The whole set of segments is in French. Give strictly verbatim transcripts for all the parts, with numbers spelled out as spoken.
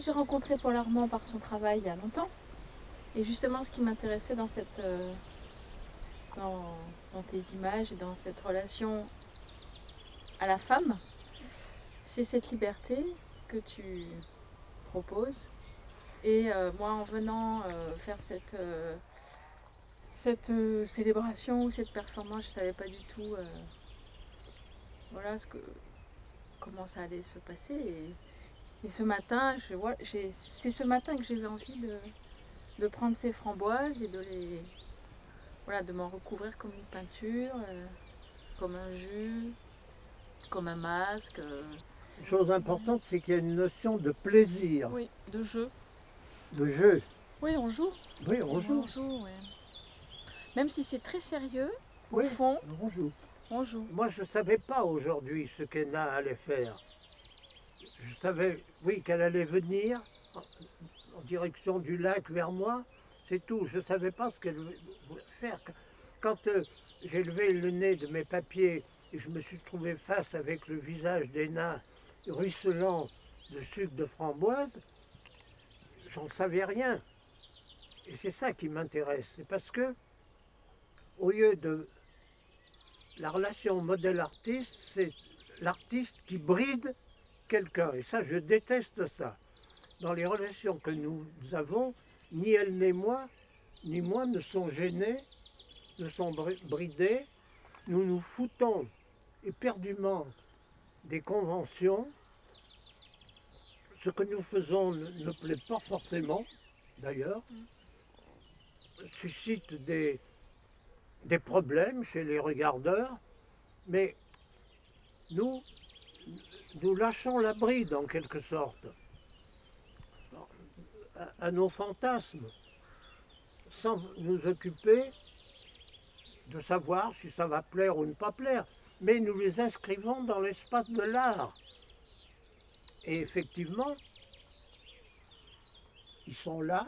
J'ai rencontré Paul-Armand par son travail il y a longtemps. Et justement, ce qui m'intéressait dans, euh, dans, dans tes images et dans cette relation à la femme, c'est cette liberté que tu proposes. Et euh, moi, en venant euh, faire cette, euh, cette euh, célébration ou cette performance, je ne savais pas du tout euh, voilà, ce que, comment ça allait se passer. Et, et ce matin, voilà, c'est ce matin que j'ai eu envie de, de prendre ces framboises et de les, voilà, de m'en recouvrir comme une peinture, euh, comme un jus, comme un masque. Euh, Une chose importante, c'est qu'il y a une notion de plaisir. Oui, de jeu. De jeu. Oui, on joue. Oui, on joue. On joue, oui. Même si c'est très sérieux, oui, au fond, on joue. On joue. Moi, je ne savais pas aujourd'hui ce qu'Ena allait faire. Je savais, oui, qu'elle allait venir en direction du lac vers moi, c'est tout. Je ne savais pas ce qu'elle voulait faire. Quand euh, j'ai levé le nez de mes papiers et je me suis trouvé face avec le visage d'Ena ruisselant de sucre de framboise, j'en savais rien. Et c'est ça qui m'intéresse. C'est parce que, au lieu de la relation modèle-artiste, c'est l'artiste qui bride quelqu'un. Et ça, je déteste ça. Dans les relations que nous avons, ni elle ni moi, ni moi ne sont gênés, ne sont bridés. Nous nous foutons éperdument des conventions. Ce que nous faisons ne, ne plaît pas forcément, d'ailleurs, suscite des, des problèmes chez les regardeurs, mais nous, nous lâchons la bride, en quelque sorte, à, à nos fantasmes, sans nous occuper de savoir si ça va plaire ou ne pas plaire, mais nous les inscrivons dans l'espace de l'art. Et effectivement, ils sont là,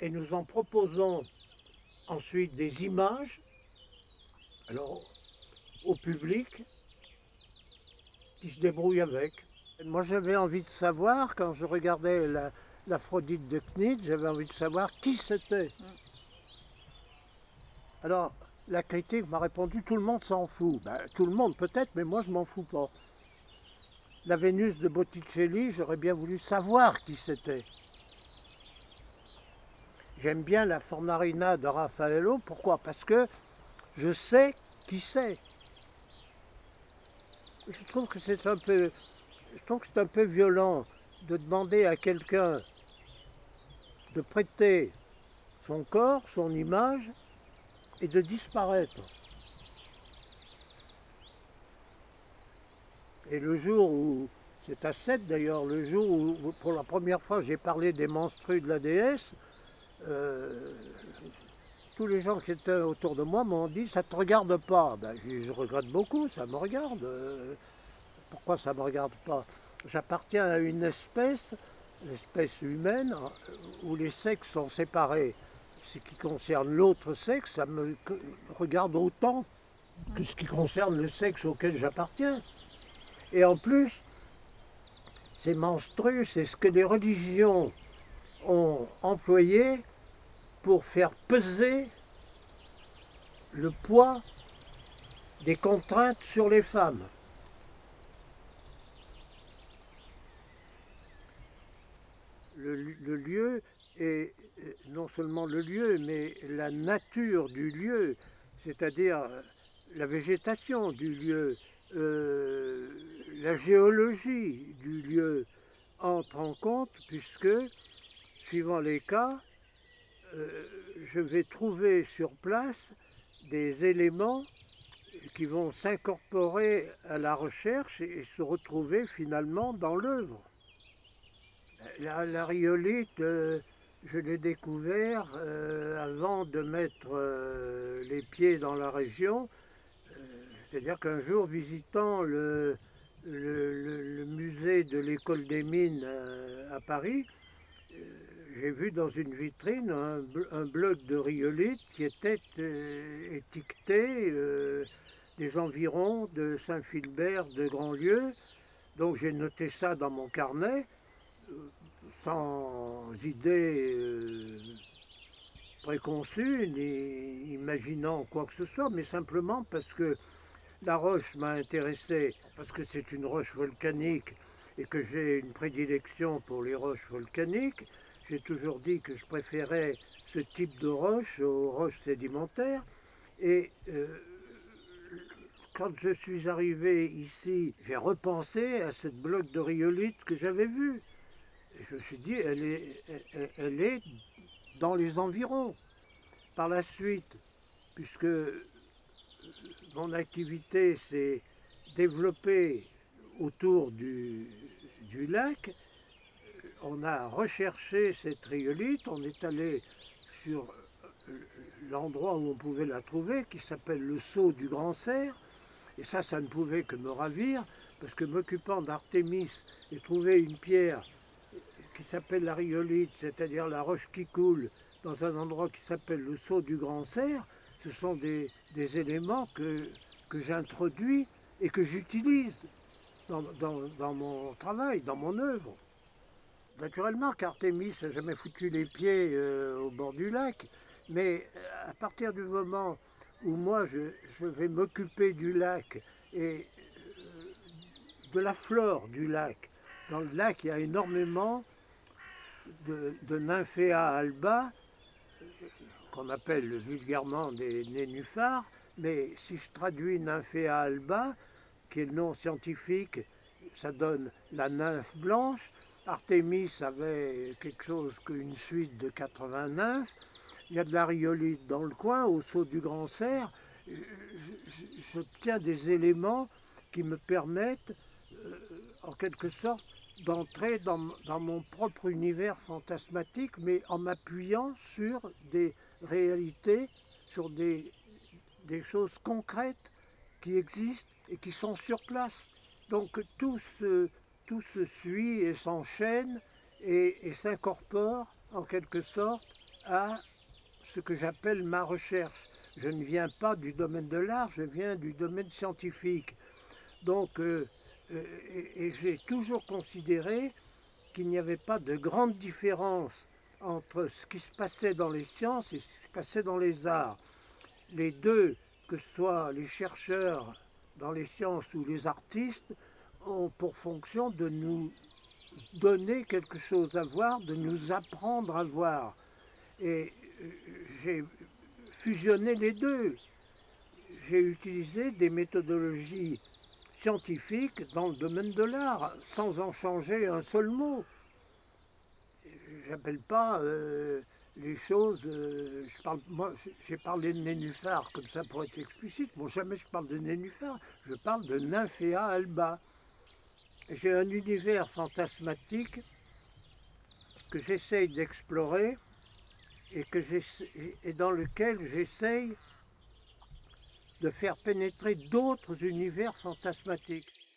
et nous en proposons ensuite des images, alors au public, qui se débrouille avec. Moi j'avais envie de savoir, quand je regardais l'Aphrodite de Knit, j'avais envie de savoir qui c'était. Alors, la critique m'a répondu, tout le monde s'en fout. Ben, tout le monde peut-être, mais moi je m'en fous pas. La Vénus de Botticelli, j'aurais bien voulu savoir qui c'était. J'aime bien la Fornarina de Raffaello, pourquoi? Parce que je sais qui c'est. Je trouve que c'est un peu, je trouve que c'est un peu violent de demander à quelqu'un de prêter son corps, son image, et de disparaître. Et le jour où, c'est à sept d'ailleurs, le jour où pour la première fois j'ai parlé des menstrues de la déesse, euh, tous les gens qui étaient autour de moi m'ont dit « ça ne te regarde pas ». Ben, je, je regrette beaucoup, ça me regarde. Euh, pourquoi ça ne me regarde pas? J'appartiens à une espèce, l'espèce humaine, où les sexes sont séparés. Ce qui concerne l'autre sexe, ça me regarde autant que ce qui concerne le sexe auquel j'appartiens. Et en plus, ces menstrues, c'est ce que les religions ont employé pour faire peser le poids des contraintes sur les femmes. Le, le lieu est non seulement le lieu, mais la nature du lieu, c'est-à-dire la végétation du lieu, euh, la géologie du lieu entre en compte, puisque, suivant les cas, euh, je vais trouver sur place des éléments qui vont s'incorporer à la recherche et se retrouver finalement dans l'œuvre. La, la rhyolite, euh, je l'ai découvert euh, avant de mettre euh, les pieds dans la région. Euh, C'est-à-dire qu'un jour, visitant le, le, le, le musée de l'école des mines euh, à Paris, euh, j'ai vu dans une vitrine un, un bloc de rhyolite qui était euh, étiqueté euh, des environs de Saint-Philbert de Grandlieu. Donc j'ai noté ça dans mon carnet. sans idée euh, préconçue, ni imaginant quoi que ce soit, mais simplement parce que la roche m'a intéressé, parce que c'est une roche volcanique et que j'ai une prédilection pour les roches volcaniques. J'ai toujours dit que je préférais ce type de roche aux roches sédimentaires. Et euh, quand je suis arrivé ici, j'ai repensé à cette bloc de rhyolite que j'avais vue. Et je me suis dit, elle est, elle, elle est dans les environs. Par la suite, puisque mon activité s'est développée autour du, du lac, on a recherché cette rhyolite, on est allé sur l'endroit où on pouvait la trouver, qui s'appelle le saut du Grand Cerf, et ça, ça ne pouvait que me ravir, parce que m'occupant d'Artémis, j'ai trouvé une pierre qui s'appelle la rhyolite, c'est-à-dire la roche qui coule, dans un endroit qui s'appelle le saut du Grand Cerf. Ce sont des, des éléments que, que j'introduis et que j'utilise dans, dans, dans mon travail, dans mon œuvre. Naturellement qu'Artémis n'a jamais foutu les pieds euh, au bord du lac, mais à partir du moment où moi je, je vais m'occuper du lac et euh, de la flore du lac, dans le lac il y a énormément de, de nymphéa alba, qu'on appelle vulgairement des nénuphars, mais si je traduis nymphéa alba, qui est le nom scientifique, ça donne la nymphe blanche. Artémis avait quelque chose qu'une suite de quatre-vingt-neuf. Il y a de la rhyolite dans le coin, au saut du Grand Cerf. J'obtiens des éléments qui me permettent, euh, en quelque sorte, d'entrer dans, dans mon propre univers fantasmatique, mais en m'appuyant sur des réalités, sur des, des choses concrètes qui existent et qui sont sur place. Donc tout se, tout se suit et s'enchaîne et, et s'incorpore en quelque sorte à ce que j'appelle ma recherche. Je ne viens pas du domaine de l'art, je viens du domaine scientifique. Donc, euh, euh, et, et j'ai toujours considéré qu'il n'y avait pas de grande différence entre ce qui se passait dans les sciences et ce qui se passait dans les arts. Les deux, que ce soit les chercheurs dans les sciences ou les artistes, ont pour fonction de nous donner quelque chose à voir, de nous apprendre à voir. Et j'ai fusionné les deux. J'ai utilisé des méthodologies scientifiques dans le domaine de l'art, sans en changer un seul mot. J'appelle pas euh, les choses... Euh, je parle, moi, j'ai parlé de nénuphar, comme ça pour être explicite. Bon, jamais je parle de nénuphar, je parle de nymphéa alba. J'ai un univers fantasmatique que j'essaye d'explorer et, et dans lequel j'essaye de faire pénétrer d'autres univers fantasmatiques.